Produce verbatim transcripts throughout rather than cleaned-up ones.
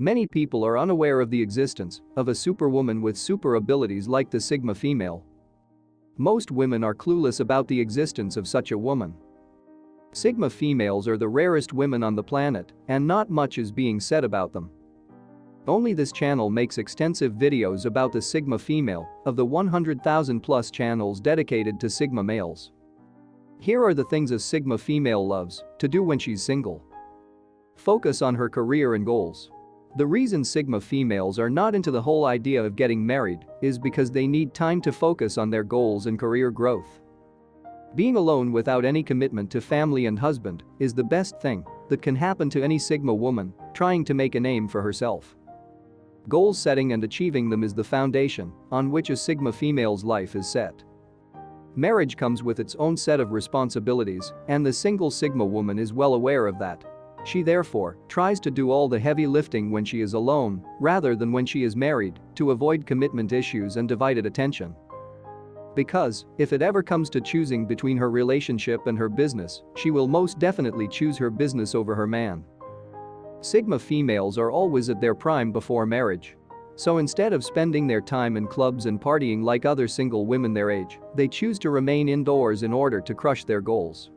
Many people are unaware of the existence of a superwoman with super abilities like the Sigma female. Most women are clueless about the existence of such a woman. Sigma females are the rarest women on the planet, and not much is being said about them. Only this channel makes extensive videos about the Sigma female of the one hundred thousand plus channels dedicated to Sigma males. Here are the things a Sigma female loves to do when she's single. Focus on her career and goals. The reason Sigma females are not into the whole idea of getting married is because they need time to focus on their goals and career growth. Being alone without any commitment to family and husband is the best thing that can happen to any Sigma woman trying to make a name for herself. Goal setting and achieving them is the foundation on which a Sigma female's life is set. Marriage comes with its own set of responsibilities, and the single Sigma woman is well aware of that. She therefore tries to do all the heavy lifting when she is alone rather than when she is married to avoid commitment issues and divided attention. Because if it ever comes to choosing between her relationship and her business, she will most definitely choose her business over her man. Sigma females are always at their prime before marriage. So instead of spending their time in clubs and partying like other single women their age, they choose to remain indoors in order to crush their goals.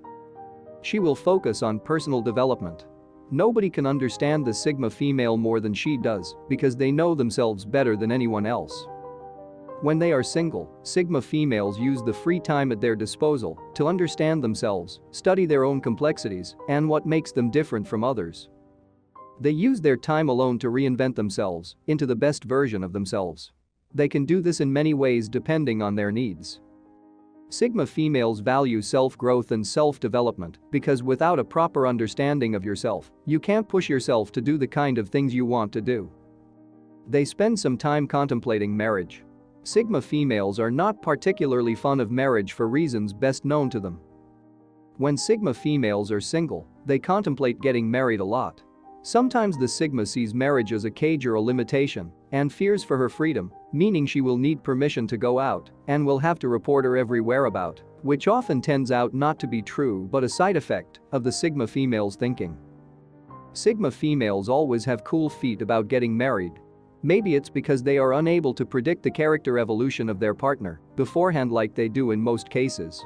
She will focus on personal development. Nobody can understand the Sigma female more than she does because they know themselves better than anyone else. When they are single, Sigma females use the free time at their disposal to understand themselves, study their own complexities, and what makes them different from others. They use their time alone to reinvent themselves into the best version of themselves. They can do this in many ways depending on their needs. Sigma females value self-growth and self-development because without a proper understanding of yourself, you can't push yourself to do the kind of things you want to do. They spend some time contemplating marriage. Sigma females are not particularly fond of marriage for reasons best known to them. When Sigma females are single, they contemplate getting married a lot. Sometimes the Sigma sees marriage as a cage or a limitation and fears for her freedom, meaning she will need permission to go out and will have to report her every whereabout, which often turns out not to be true but a side effect of the Sigma female's thinking. Sigma females always have cool feet about getting married. Maybe it's because they are unable to predict the character evolution of their partner beforehand like they do in most cases.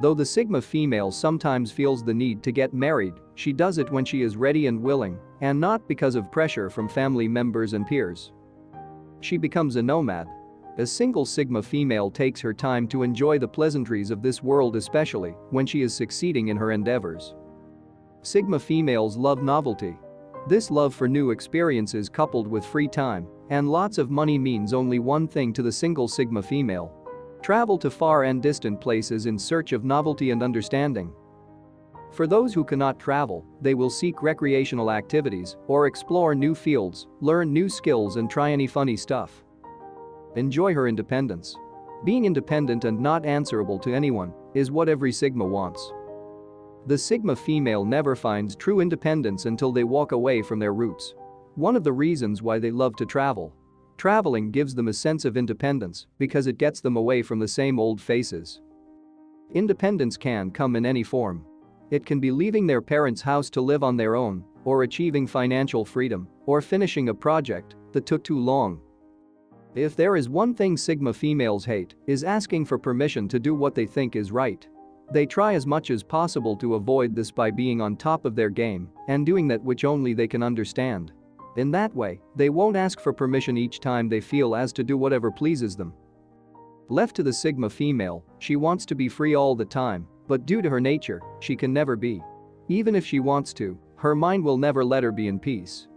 Though the Sigma female sometimes feels the need to get married, she does it when she is ready and willing, and not because of pressure from family members and peers. She becomes a nomad. A single Sigma female takes her time to enjoy the pleasantries of this world, especially when she is succeeding in her endeavors. Sigma females love novelty. This love for new experiences coupled with free time and lots of money means only one thing to the single Sigma female. Travel to far and distant places in search of novelty and understanding. For those who cannot travel, they will seek recreational activities or explore new fields, learn new skills and try any funny stuff. Enjoy her independence. Being independent and not answerable to anyone is what every Sigma wants. The Sigma female never finds true independence until they walk away from their roots. One of the reasons why they love to travel. Traveling gives them a sense of independence because it gets them away from the same old faces. Independence can come in any form. It can be leaving their parents' house to live on their own, or achieving financial freedom, or finishing a project that took too long. If there is one thing Sigma females hate, is asking for permission to do what they think is right. They try as much as possible to avoid this by being on top of their game and doing that which only they can understand. In that way, they won't ask for permission each time they feel as to do whatever pleases them. Left to the Sigma female, she wants to be free all the time, but due to her nature, she can never be. Even if she wants to, her mind will never let her be in peace.